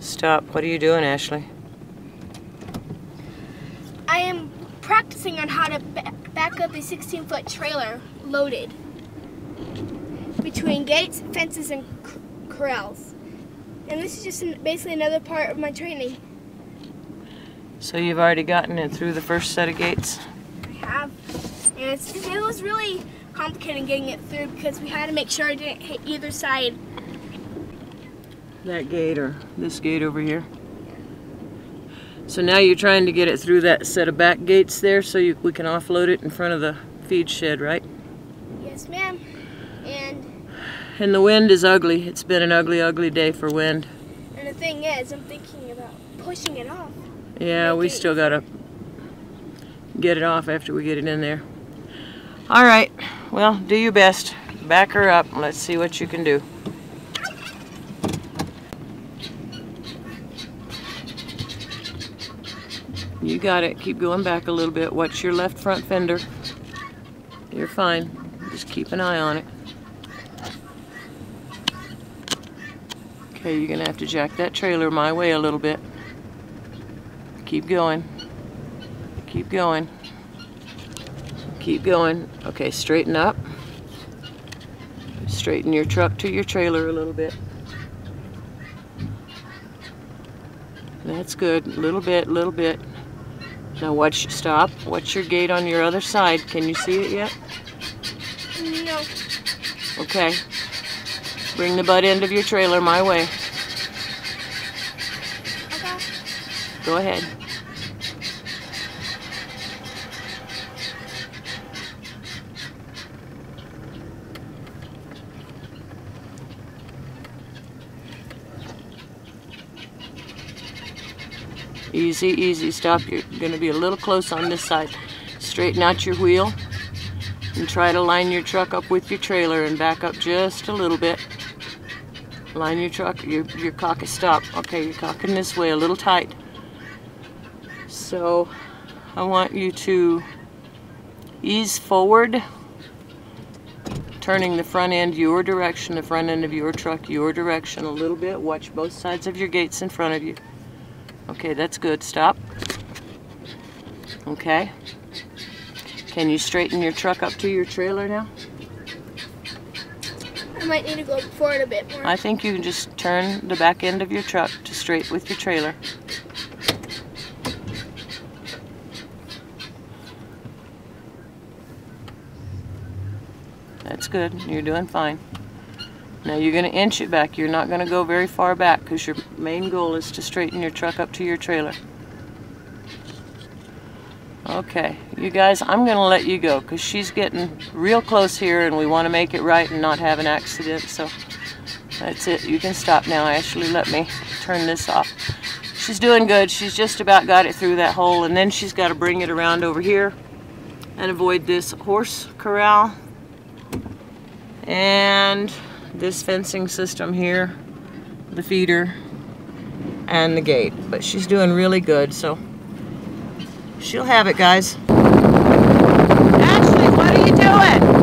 Stop. What are you doing, Ashley? I am practicing on how to back up a 16-foot trailer loaded between gates, fences, and corrals. And this is just basically another part of my training. So you've already gotten it through the first set of gates? I have. And it was really complicated getting it through because we had to make sure it didn't hit either side. That gate or this gate over here? So now you're trying to get it through that set of back gates there so we can offload it in front of the feed shed, right? Yes, ma'am. And the wind is ugly. It's been an ugly, ugly day for wind. And the thing is, I'm thinking about pushing it off. Yeah, we still gotta get it off after we get it in there. All right, well, do your best. Back her up and let's see what you can do. You got it. Keep going back a little bit. Watch your left front fender. You're fine. Just keep an eye on it. Okay, you're going to have to jack that trailer my way a little bit. Keep going. Keep going. Keep going. Okay, straighten up. Straighten your truck to your trailer a little bit. That's good. Little bit, little bit. Now watch, stop. Watch your gate on your other side. Can you see it yet? No. Okay. Bring the butt end of your trailer my way. Okay. Go ahead. Easy, easy. Stop. You're going to be a little close on this side. Straighten out your wheel and try to line your truck up with your trailer and back up just a little bit. Line your truck. Your cock is stopped. Okay, you're cocking this way a little tight. So I want you to ease forward, turning the front end your direction, the front end of your truck your direction a little bit. Watch both sides of your gates in front of you. Okay, that's good. Stop. Okay. Can you straighten your truck up to your trailer now? I might need to go forward a bit more. I think you can just turn the back end of your truck to straight with your trailer. That's good. You're doing fine. Now you're going to inch it back. You're not going to go very far back because your main goal is to straighten your truck up to your trailer. Okay, you guys, I'm going to let you go because she's getting real close here and we want to make it right and not have an accident. So that's it. You can stop now, Ashley. Let me turn this off. She's doing good. She's just about got it through that hole and then she's got to bring it around over here and avoid this horse corral. And this fencing system here, the feeder, and the gate. But she's doing really good, so she'll have it, guys. Ashley, what are you doing?